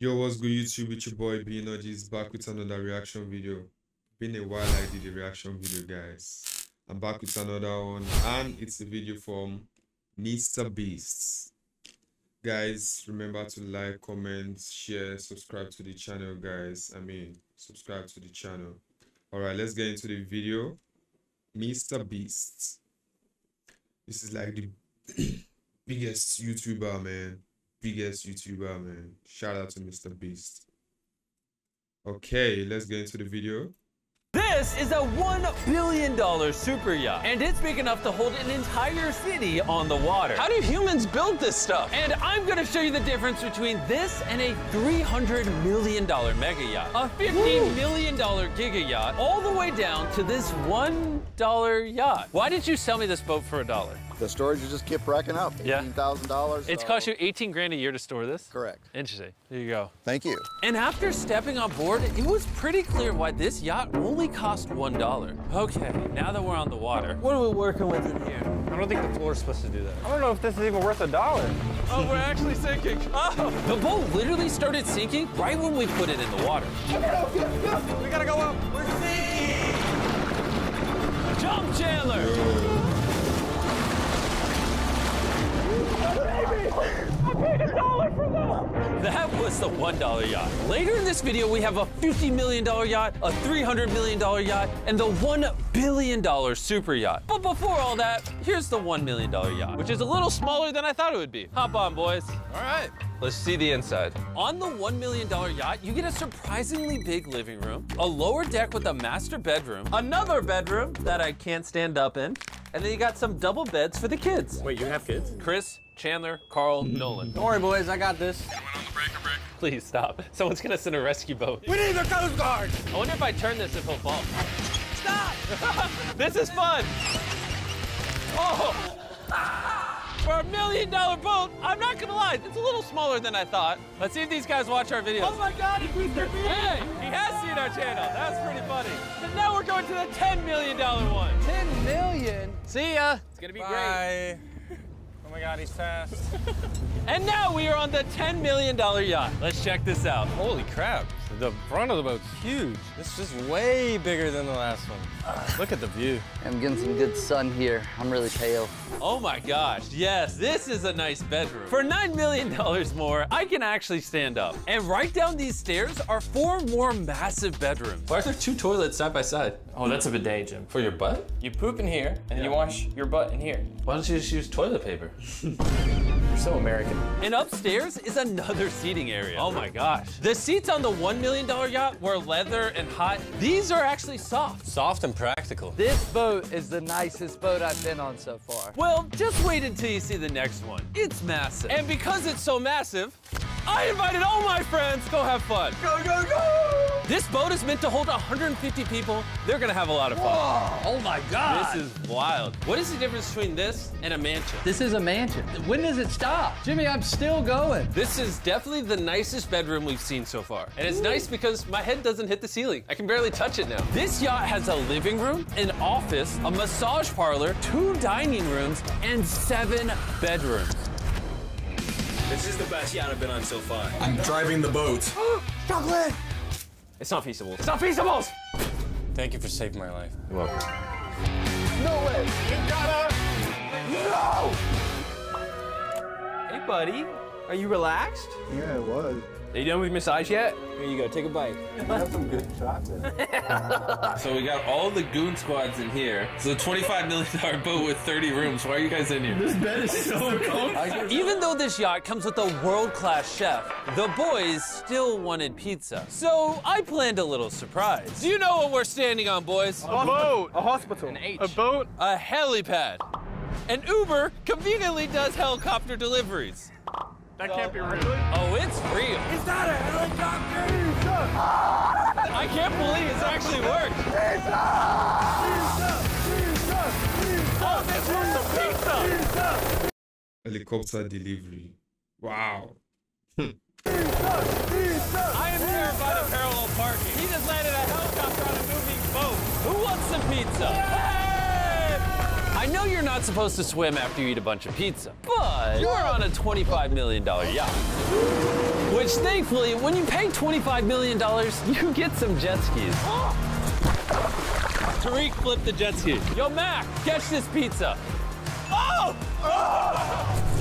Yo, what's good YouTube? It's your boy BNOG's back with another reaction video. Been a while I did a reaction video, guys. I'm back with another one, and it's a video from Mr. Beast. Guys, remember to like, comment, share, subscribe to the channel, guys. Subscribe to the channel. Alright, let's get into the video. Mr. Beast. This is like the biggest YouTuber, man. Shout out to Mr. Beast. Okay, let's get into the video. This is a $1 billion super yacht, and it's big enough to hold an entire city on the water. How do humans build this stuff? And I'm gonna show you the difference between this and a $300 million mega yacht, a $15 million giga yacht, all the way down to this $1 yacht. Why did you sell me this boat for $1? The storage just kept racking up. $18,000. Yeah. It's cost you 18 grand a year to store this? Correct. Interesting. There you go. Thank you. And after stepping on board, it was pretty clear why this yacht only cost $1. Okay, now that we're on the water, what are we working with in here? I don't think the floor is supposed to do that. I don't know if this is even worth $1. Oh, we're actually sinking. Oh! The boat literally started sinking right when we put it in the water. Go. We gotta go up. We're sinking. Jump, Chandler! I paid $1 for that! That was the $1 yacht. Later in this video, we have a $50 million yacht, a $300 million yacht, and the $1 billion super yacht. But before all that, here's the $1 million yacht, which is a little smaller than I thought it would be. Hop on, boys. All right. Let's see the inside. On the $1 million yacht, you get a surprisingly big living room, a lower deck with a master bedroom, another bedroom that I can't stand up in, and then you got some double beds for the kids. Wait, you have kids? Chris, Chandler, Carl, Nolan. Don't worry, boys, I got this. Break. Please stop. Someone's gonna send a rescue boat. We need the Coast Guard! I wonder if I turn this if he'll fall. Stop! This is fun! Oh! For a $1 million boat, I'm not gonna lie, it's a little smaller than I thought. Let's see if these guys watch our videos. Oh my God, it's Mr. Beast! Hey, he has seen our channel. That's pretty funny. And now we're going to the $10 million one. 10 million? See ya. It's gonna be Bye. Great. Oh my God, he's fast. And now we are on the $10 million yacht. Let's check this out. Holy crap, the front of the boat's huge. This is just way bigger than the last one. Look at the view. I'm getting some good sun here. I'm really pale. Oh my gosh, yes, this is a nice bedroom. For $9 million more, I can actually stand up. And right down these stairs are 4 more massive bedrooms. Why are there 2 toilets side by side? Oh, that's a bidet, Jim. For your butt? You poop in here, and you wash your butt in here. Why don't you just use toilet paper? You're so American. And upstairs is another seating area. Oh my gosh. The seats on the $1 million yacht were leather and hot. These are actually soft. Soft and practical. This boat is the nicest boat I've been on so far. Well, just wait until you see the next one. It's massive. And because it's so massive, I invited all my friends. Go have fun. Go, go, go! This boat is meant to hold 150 people. They're gonna have a lot of fun. Whoa, oh my God. This is wild. What is the difference between this and a mansion? This is a mansion. When does it stop? Jimmy, I'm still going. This is definitely the nicest bedroom we've seen so far. And it's nice because my head doesn't hit the ceiling. I can barely touch it now. This yacht has a living room, an office, a massage parlor, 2 dining rooms, and 7 bedrooms. This is the best yacht I've been on so far. I'm driving the boat. Chocolate! It's not feasible. It's not feasible! Thank you for saving my life. You're welcome. No way! You gotta... No! Hey, buddy. Are you relaxed? Yeah, I was. Are you done with your massage yet? Here you go, take a bite. I have some good chocolate. So we got all the goon squads in here. It's a $25 million boat with 30 rooms. Why are you guys in here? This bed is so cold. Even though this yacht comes with a world-class chef, the boys still wanted pizza. So I planned a little surprise. Do you know what we're standing on, boys? A boat. A hospital. An H. A boat. A helipad. And Uber conveniently does helicopter deliveries. That can't be real. Oh, it's real. Is that a helicopter? I can't believe it's actually worked. Pizza! Pizza! Oh, this one's a pizza! Helicopter delivery. Wow. I am terrified of parallel parking. He just landed a helicopter on a moving boat. Who wants some pizza? Yeah! I know you're not supposed to swim after you eat a bunch of pizza, but you're on a $25 million yacht. Which, thankfully, when you pay $25 million, you get some jet skis. Tariq flipped the jet ski. Yo, Mac, catch this pizza. Oh!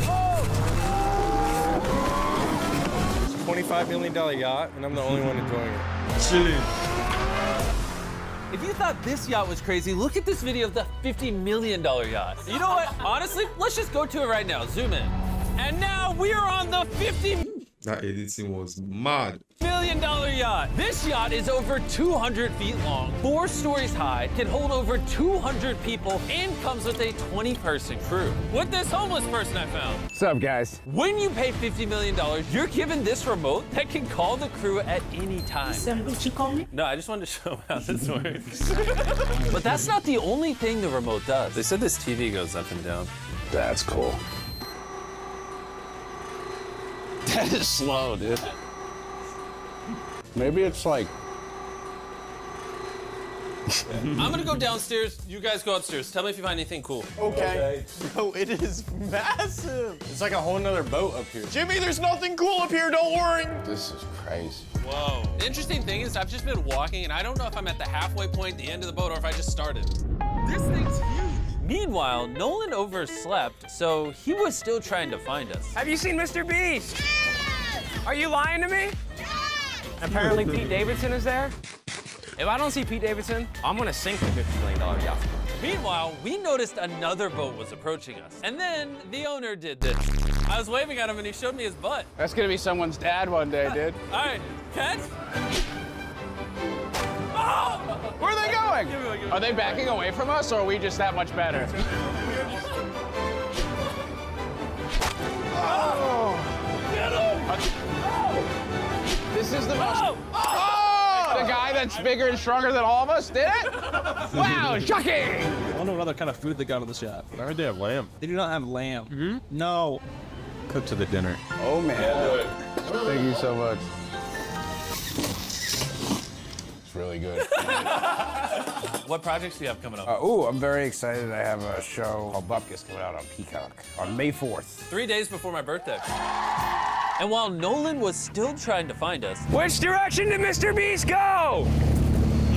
Oh! It's a $25 million yacht, and I'm the only one enjoying it. Jeez. If you thought this yacht was crazy, look at this video of the $50 million yacht. You know what? Honestly, let's just go to it right now. Zoom in. And now we're on the That editing was mad. $1 million yacht. This yacht is over 200 feet long, 4 stories high, can hold over 200 people, and comes with a 20-person crew. With this homeless person I found. What's up, guys? When you pay $50 million, you're given this remote that can call the crew at any time. Is that what you call me? No, I just wanted to show how this works. But that's not the only thing the remote does. They said this TV goes up and down. That's cool. That is slow, dude. Maybe it's like... I'm gonna go downstairs, you guys go upstairs. Tell me if you find anything cool. Okay. Bro, it is massive. It's like a whole nother boat up here. Jimmy, there's nothing cool up here, don't worry. This is crazy. Whoa. The interesting thing is I've just been walking and I don't know if I'm at the halfway point, the end of the boat, or if I just started. This thing's huge. Meanwhile, Nolan overslept, so he was still trying to find us. Have you seen Mr. Beast? Yes! Are you lying to me? Yes! Apparently Pete Davidson is there. If I don't see Pete Davidson, I'm gonna sink the $50 million yacht. Meanwhile, we noticed another boat was approaching us. And then the owner did this. I was waving at him and he showed me his butt. That's gonna be someone's dad one day, dude. All right, catch. Oh! Where are they going? Give me one. Are they backing away from us, or are we just that much better? Oh! Get him! Oh! This is the most... Oh! Oh! The guy that's bigger and stronger than all of us did it? Wow, shocking! I don't know what other kind of food they got on this yacht. I heard they have lamb. They do not have lamb. Mm-hmm. No. Cook to the dinner. Oh, man. Yeah, thank you so much. Really good. What projects do you have coming up? I'm very excited. I have a show called Bupkis coming out on Peacock on May 4th. 3 days before my birthday. And while Nolan was still trying to find us... Which direction did Mr. Beast go?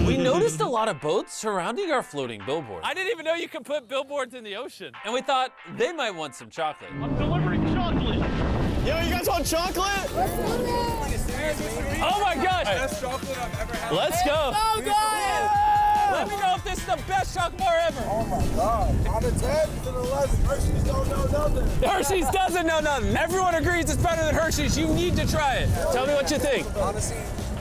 We noticed a lot of boats surrounding our floating billboard. I didn't even know you could put billboards in the ocean. And we thought they might want some chocolate. I'm delivering chocolate. Yo, you guys want chocolate? Oh my gosh! Best chocolate I've ever had. Let's go! Oh so good! Let me know if this is the best chocolate bar ever. Oh my god! On a 10 to the 11, Hershey's don't know nothing. Hershey's doesn't know nothing. Everyone agrees it's better than Hershey's. You need to try it. Tell me what you think. Honestly,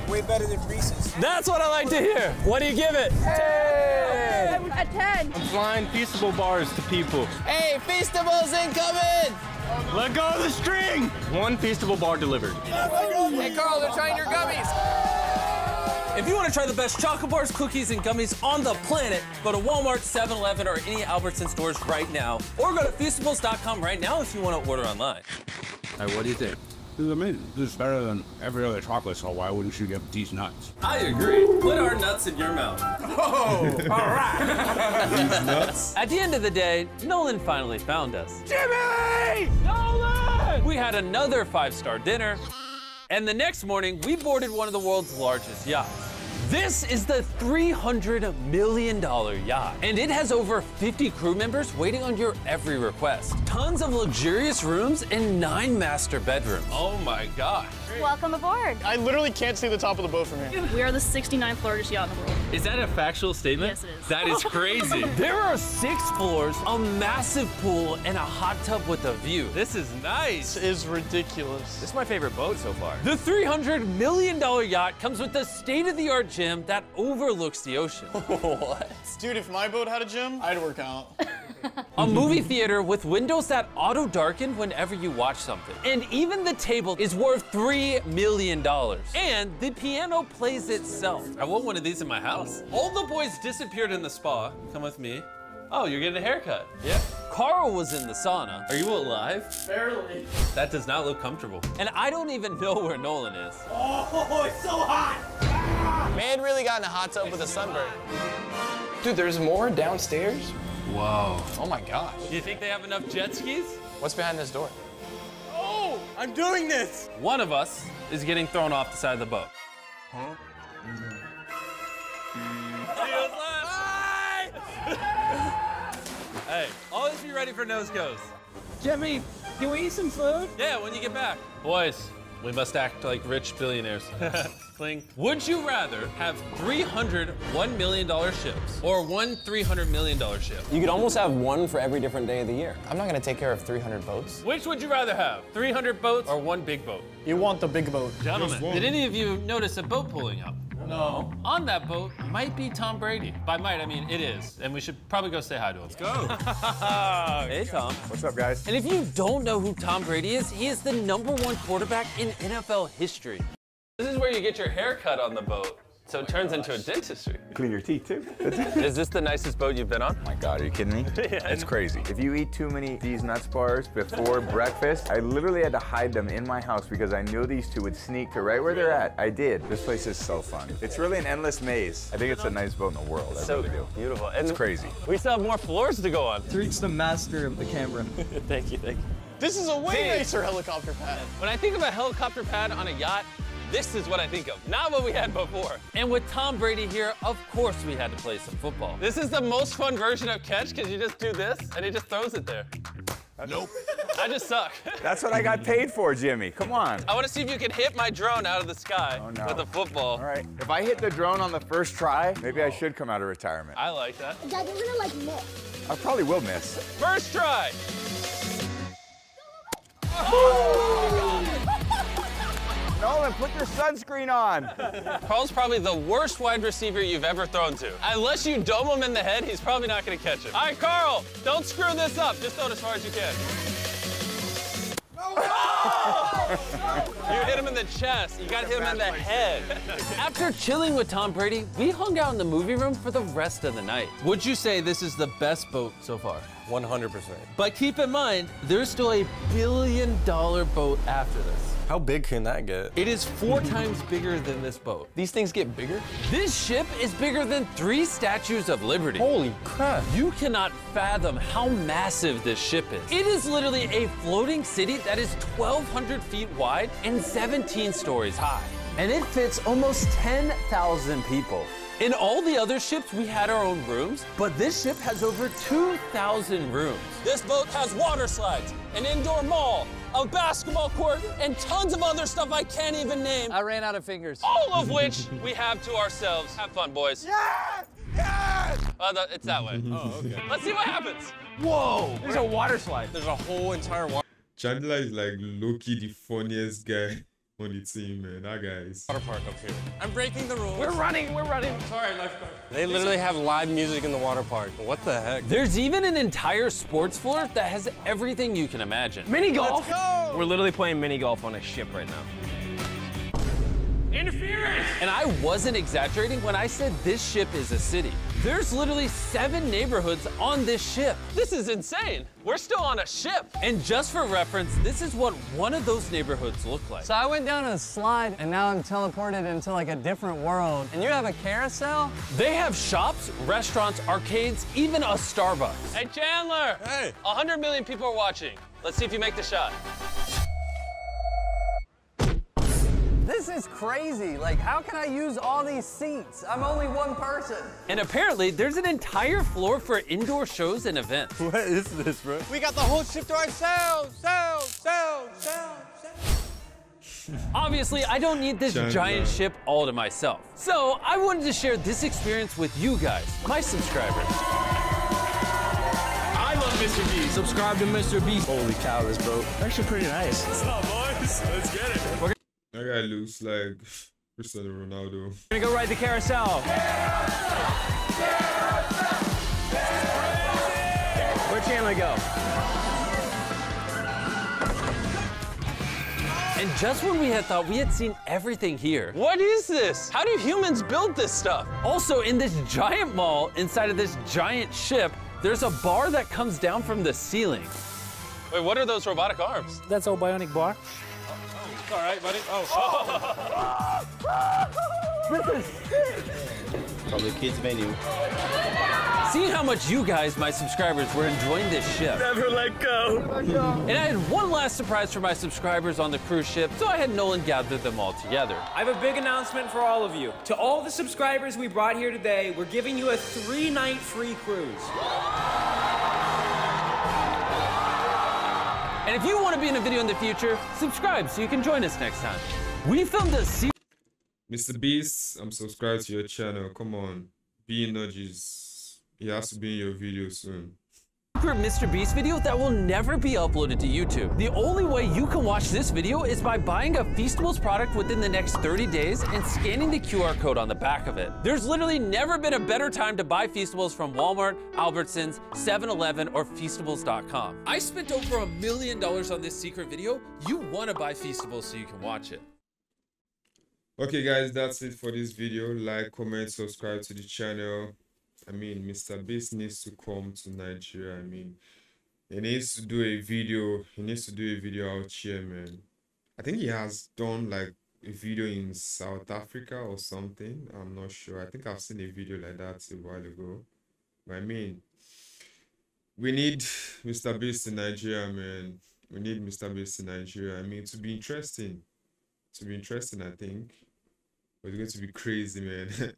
way better than Reese's. That's what I like to hear. What do you give it? Hey. A 10. I'm flying Feastable bars to people. Hey, Feastable's incoming! Let go of the string! One Feastable bar delivered. Hey, Carl, they're trying your gummies. If you want to try the best chocolate bars, cookies, and gummies on the planet, go to Walmart, 7-Eleven, or any Albertsons stores right now. Or go to Feastables.com right now if you want to order online. Hey, what do you think? I mean, this is better than every other chocolate, so why wouldn't you get these nuts? I agree. Put our nuts in your mouth. Oh, all right. These nuts. At the end of the day, Nolan finally found us. Jimmy! Nolan! We had another 5-star dinner, and the next morning, we boarded one of the world's largest yachts. This is the $300 million yacht, and it has over 50 crew members waiting on your every request. Tons of luxurious rooms and 9 master bedrooms. Oh my God. Welcome aboard. I literally can't see the top of the boat from here. We are the 69th largest yacht in the world. Is that a factual statement? Yes, it is. That is crazy. There are 6 floors, a massive pool, and a hot tub with a view. This is nice. This is ridiculous. This is my favorite boat so far. The $300 million yacht comes with a state-of-the-art gym that overlooks the ocean. What? Dude, if my boat had a gym, I'd work out. A movie theater with windows that auto-darken whenever you watch something. And even the table is worth $3 million. And the piano plays itself. I want one of these in my house. All the boys disappeared in the spa. Come with me. Oh, you're getting a haircut. Yeah. Carl was in the sauna. Are you alive? Barely. That does not look comfortable. And I don't even know where Nolan is. Oh, it's so hot! Man really got in a hot tub with a sunburn. Dude, there's more downstairs? Whoa. Oh my gosh. Do you think they have enough jet skis? What's behind this door? Oh, I'm doing this. One of us is getting thrown off the side of the boat. Huh? Hey, always be ready for nose goes. Jimmy, can we eat some food? Yeah, when you get back. Boys, we must act like rich billionaires. Clink. Would you rather have 300 $1 million ships or one $300 million ship? You could almost have one for every different day of the year. I'm not gonna take care of 300 boats. Which would you rather have, 300 boats or one big boat? You want the big boat. Gentlemen, did any of you notice a boat pulling up? No. On that boat might be Tom Brady. By might, I mean it is. And we should probably go say hi to him. Let's go. Hey, Tom. What's up, guys? And if you don't know who Tom Brady is, he is the #1 quarterback in NFL history. This is where you get your hair cut on the boat, so it turns into a dentistry. Clean your teeth, too. Is this the nicest boat you've been on? Oh my God, are you kidding me? Yeah. It's crazy. If you eat too many of these nuts bars before breakfast, I literally had to hide them in my house because I knew these two would sneak to right where they're at. I did. This place is so fun. It's really an endless maze. I think it's the nicest boat in the world. So really beautiful. And it's crazy. We still have more floors to go on. Tariq's the master of the camera. Thank you, thank you. This is a way nicer helicopter pad. When I think of a helicopter pad on a yacht, this is what I think of, not what we had before. And with Tom Brady here, of course we had to play some football. This is the most fun version of catch, because you just do this, and he just throws it there. Nope. I just suck. That's what I got paid for, Jimmy. Come on. I want to see if you can hit my drone out of the sky with a football. All right. If I hit the drone on the first try, maybe I should come out of retirement. I like that. Dad, you're gonna like miss. I probably will miss. First try. Oh! Nolan, put your sunscreen on. Carl's probably the worst wide receiver you've ever thrown to. Unless you dome him in the head, he's probably not gonna catch him. All right, Carl, don't screw this up. Just throw it as far as you can. You hit him in the chest. You gotta hit him in the head. After chilling with Tom Brady, we hung out in the movie room for the rest of the night. Would you say this is the best boat so far? 100%. But keep in mind, there's still a $1 billion boat after this. How big can that get? It is 4 times bigger than this boat. These things get bigger? This ship is bigger than 3 Statues of Liberty. Holy crap. You cannot fathom how massive this ship is. It is literally a floating city that is 1,200 feet wide and 17 stories high. And it fits almost 10,000 people. In all the other ships, we had our own rooms, but this ship has over 2,000 rooms. This boat has water slides, an indoor mall, a basketball court, and tons of other stuff I can't even name. I ran out of fingers. All of which we have to ourselves. Have fun, boys. Yes! Yes! It's that way. Oh, okay. Let's see what happens. Whoa! There's a water slide. There's a whole entire water. Chandler is like Loki, the funniest guy on the team, man. That guy is. Water park up here. I'm breaking the rules. We're running, we're running. Sorry, lifeguard. They literally have live music in the water park. What the heck? There's even an entire sports floor that has everything you can imagine. Mini golf. Let's go. We're literally playing mini golf on a ship right now. Interference. And I wasn't exaggerating when I said this ship is a city. There's literally 7 neighborhoods on this ship. This is insane. We're still on a ship. And just for reference, this is what one of those neighborhoods looked like. So I went down a slide, and now I'm teleported into like a different world. And you have a carousel? They have shops, restaurants, arcades, even a Starbucks. Hey, Chandler. Hey. 100 million people are watching. Let's see if you make the shot. This is crazy. Like, how can I use all these seats? I'm only one person. And apparently, there's an entire floor for indoor shows and events. What is this, bro? We got the whole ship to ourselves. Obviously, I don't need this giant ship all to myself. So I wanted to share this experience with you guys, my subscribers. I love Mr. Beast. Subscribe to Mr. Beast. Holy cow, this boat. Actually pretty nice. What's up, boys? Let's get it. That guy looks like Cristiano Ronaldo. We're gonna go ride the carousel. Carousel! Where'd Chandler go? And just when we had thought we had seen everything here. What is this? How do humans build this stuff? Also, in this giant mall, inside of this giant ship, there's a bar that comes down from the ceiling. Wait, what are those robotic arms? That's our bionic bar. All right, buddy. Oh. Oh. This is sick. From the kids' menu. Seeing how much you guys, my subscribers, were enjoying this ship. Never let go. And I had one last surprise for my subscribers on the cruise ship, so I had Nolan gather them all together. I have a big announcement for all of you. To all the subscribers we brought here today, we're giving you a 3-night free cruise. And if you want to be in a video in the future, subscribe so you can join us next time. We filmed a series. Mr. Beast, I'm subscribed to your channel. Come on, be nudges. He has to be in your video soon. Mr. Beast video that will never be uploaded to YouTube. The only way you can watch this video is by buying a Feastables product within the next 30 days and scanning the QR code on the back of it. There's literally never been a better time to buy Feastables from Walmart, Albertsons, 7-Eleven, or Feastables.com. I spent over $1 million on this secret video. You want to buy Feastables so you can watch it. Okay guys, that's it for this video. Like, comment, subscribe to the channel. I mean, Mr. Beast needs to come to Nigeria. I mean, he needs to do a video. He needs to do a video out here, man. I think he has done like a video in South Africa or something. I'm not sure. I think I've seen a video like that a while ago. But I mean, we need Mr. Beast in Nigeria, man. We need Mr. Beast in Nigeria. I mean, to be interesting. To be interesting, I think. But it's going to be crazy, man.